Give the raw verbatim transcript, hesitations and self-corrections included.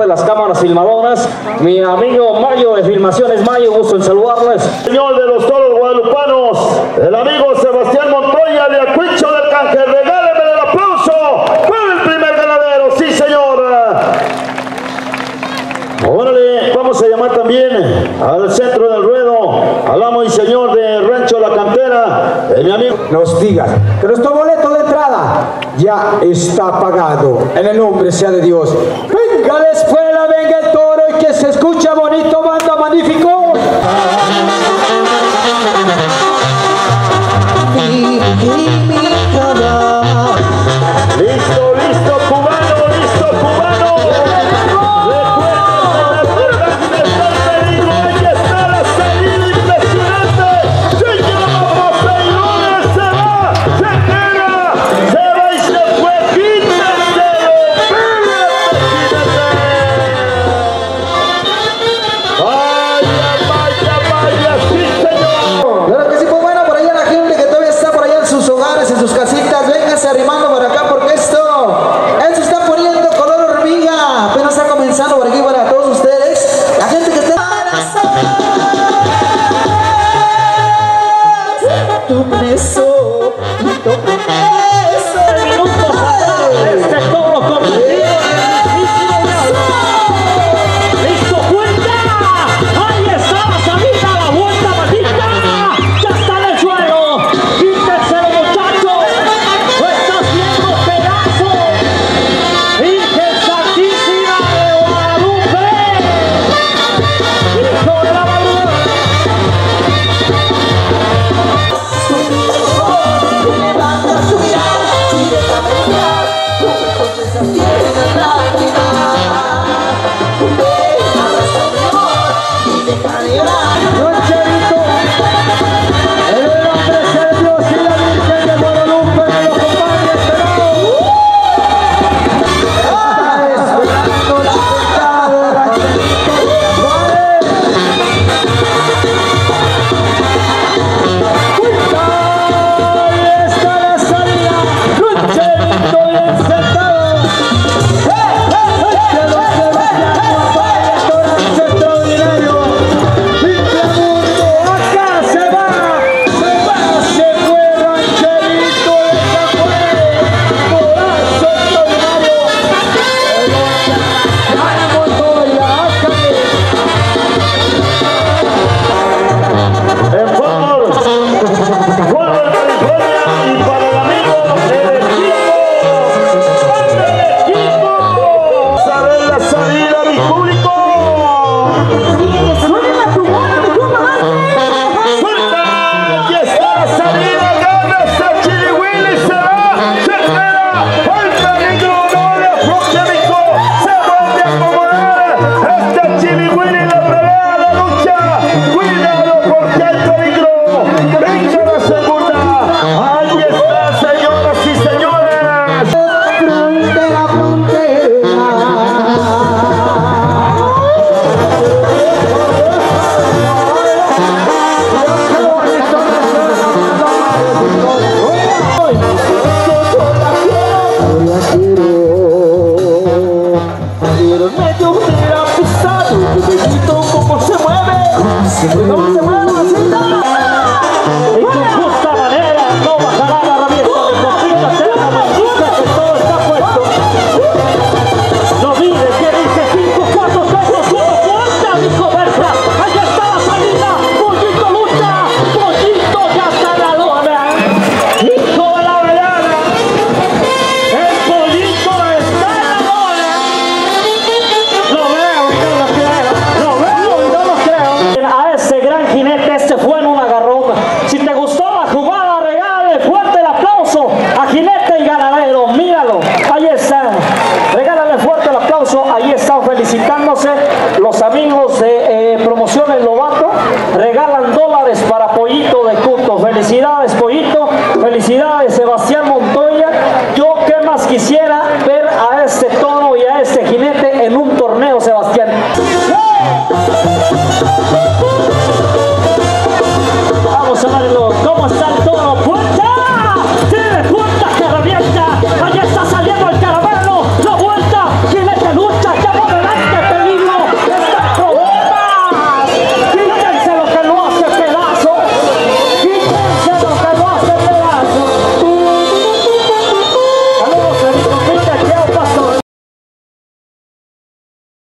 de las cámaras filmadoras, mi amigo Mayo de Filmaciones Mayo, gusto en saludarles. Señor de los Toros Guadalupanos, el amigo Sebastián Montoya de Acuicho del Canje, regálenme el aplauso para el primer ganadero, sí señor. Órale, vamos a llamar también al centro del ruedo, al amo y señor de Rancho La Cantera, de mi amigo. Nos digas que nuestro boleto de entrada ya está pagado, en el nombre sea de Dios. Venga la escuela, venga el toro y que se escucha bonito, banda magnífico. Listo, listo, cubano, listo, cubano. Felicidades, Pollito. Felicidades, Sebastián.